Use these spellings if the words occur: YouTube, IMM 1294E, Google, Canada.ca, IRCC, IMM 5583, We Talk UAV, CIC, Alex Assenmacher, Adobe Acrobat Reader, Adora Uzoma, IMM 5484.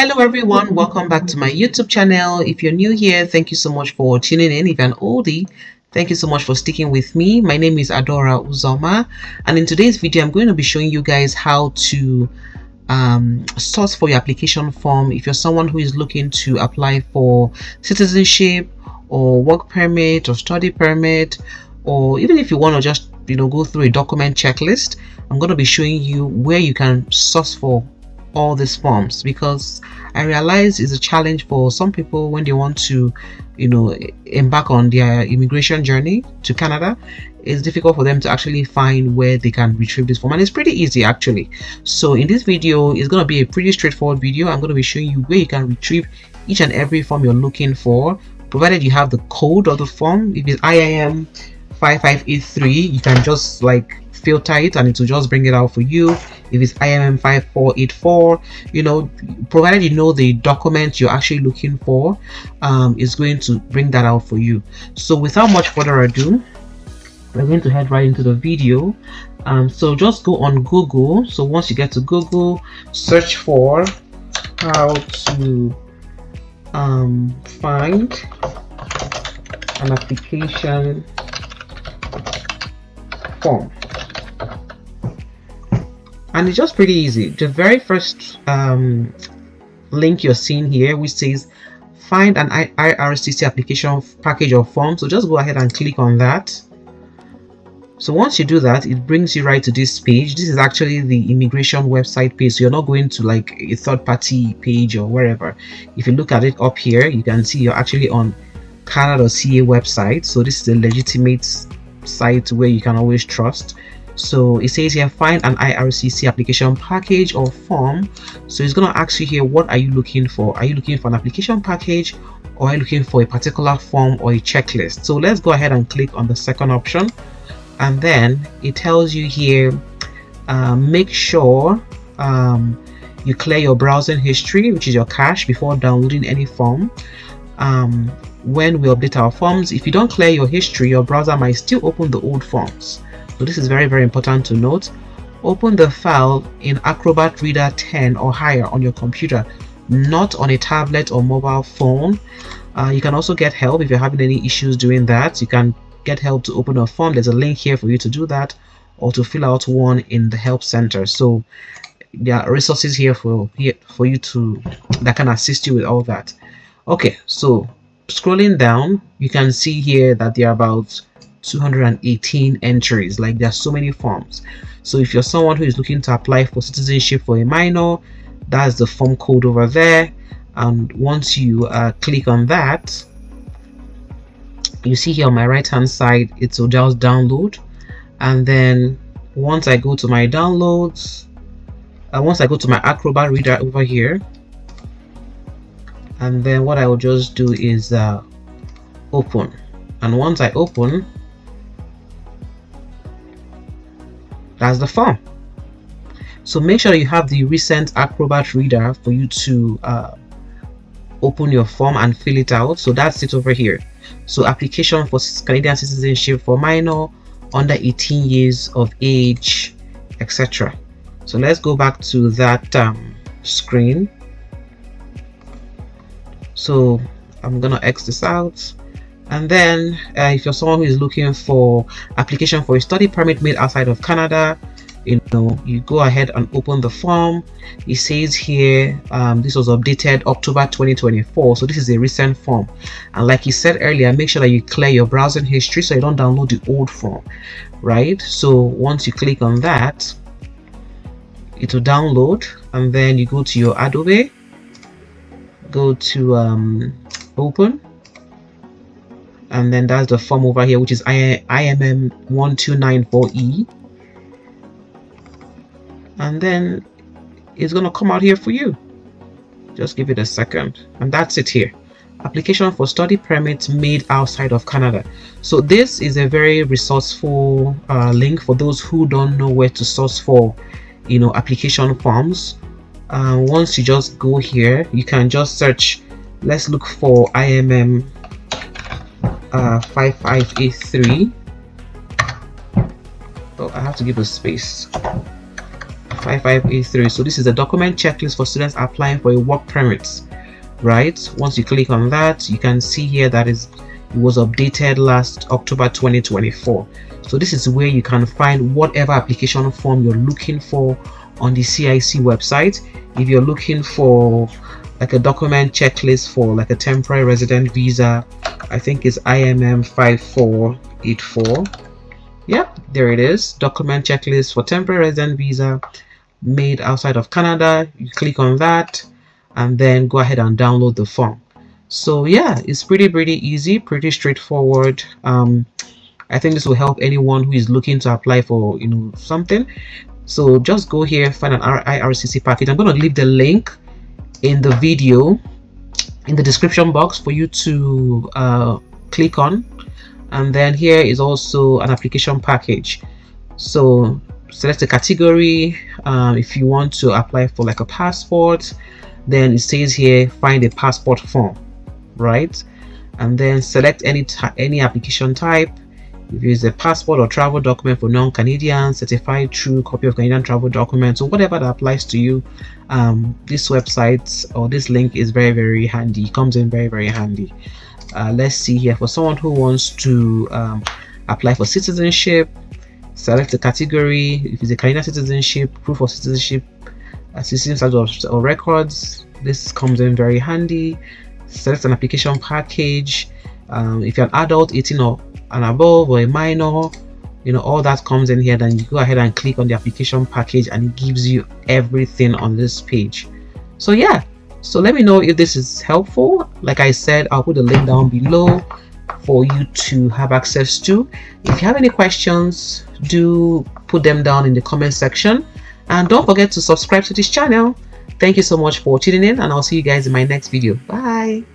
Hello everyone, welcome back to my YouTube channel. If you're new here, thank you so much for tuning in. If you're an oldie, thank you so much for sticking with me. My name is Adora Uzoma, and in today's video I'm going to be showing you guys how to source for your application form if you're someone who is looking to apply for citizenship or work permit or study permit, or even if you want to just go through a document checklist. I'm going to be showing you where you can source for all these forms, because I realize it's a challenge for some people when they want to embark on their immigration journey to Canada. It's difficult for them to actually find where they can retrieve this form, and it's pretty easy actually. So in this video, it's going to be a pretty straightforward video. I'm going to be showing you where you can retrieve each and every form you're looking for, provided you have the code of the form. If it's IMM 5583, you can just filter it and it will just bring it out for you. If it's IMM 5484, provided you know the document you're actually looking for, is going to bring that out for you. So without much further ado, we're going to head right into the video. So just go on Google. So once you get to Google, search for how to find an application form. And it's just pretty easy. The very first link you're seeing here, which says find an IRCC application package or form, so just go ahead and click on that. So once you do that, it brings you right to this page. This is actually the immigration website page, so you're not going to a third-party page or wherever. If you look at it up here, you can see you're actually on Canada.ca website, so this is a legitimate site where you can always trust. So it says here, find an IRCC application package or form. So it's going to ask you here, what are you looking for? Are you looking for an application package, or are you looking for a particular form or a checklist? So let's go ahead and click on the second option. And then it tells you here, make sure you clear your browsing history, which is your cache, before downloading any form. When we update our forms, if you don't clear your history, your browser might still open the old forms. So this is very, very important to note. Open the file in Acrobat Reader 10 or higher on your computer, not on a tablet or mobile phone. You can also get help if you're having any issues doing that. You can get help to open a form. There's a link here for you to do that, or to fill out one in the help center. So there are resources here for you that can assist you with all that. Okay, so scrolling down, you can see here that there are about 218 entries. There are so many forms. So if you're someone who is looking to apply for citizenship for a minor, that's the form code over there. And once you click on that, you see here on my right hand side, it will just download. And then once I go to my downloads, once I go to my Acrobat Reader over here, and then what I will just do is open. And once I open, that's the form. So make sure you have the recent Acrobat Reader for you to open your form and fill it out. So that's it over here. So application for Canadian citizenship for minor under 18 years of age, etc. So let's go back to that screen. So I'm gonna X this out. And then if you're someone who is looking for application for a study permit made outside of Canada, you go ahead and open the form. It says here, this was updated October 2024, so this is a recent form. And like you said earlier, make sure that you clear your browsing history so you don't download the old form, right? So once you click on that, it will download. And then you go to your Adobe, go to open. And then that's the form over here, which is IMM 1294E. And then it's going to come out here for you. Just give it a second. And that's it here. Application for study permits made outside of Canada. So this is a very resourceful link for those who don't know where to source for, application forms. Once you just go here, you can just search. Let's look for IMM 5583. Oh, I have to give a space. IMM 5583. So this is a document checklist for students applying for a work permit, right? Once you click on that, you can see here that it was updated last October 2024. So this is where you can find whatever application form you're looking for on the CIC website. If you're looking for like a document checklist for like a temporary resident visa, I think it's IMM 5484. Yep, there it is. Document checklist for temporary resident visa made outside of Canada. You click on that and then go ahead and download the form. So yeah, it's pretty easy, pretty straightforward. I think this will help anyone who is looking to apply for, you know, something. So just go here, find an IRCC package. I'm going to leave the link in the video in the description box for you to click on, and then here is also an application package. So select a category. If you want to apply for like a passport, then it says here find a passport form, right? And then select any application type. If it's a passport or travel document for non-Canadian, certified true copy of Canadian travel document, so whatever that applies to you, this website or this link is very handy. It comes in very handy. Let's see here, for someone who wants to apply for citizenship, select a category. If it's a Canadian citizenship, proof of citizenship, systems or records, this comes in very handy. Select an application package. If you're an adult 18 or and above, or a minor, you know, all that comes in here. Then you go ahead and click on the application package and it gives you everything on this page. So yeah, so let me know if this is helpful. Like I said, I'll put the link down below for you to have access to. If you have any questions, do put them down in the comment section, and don't forget to subscribe to this channel. Thank you so much for tuning in, and I'll see you guys in my next video. Bye.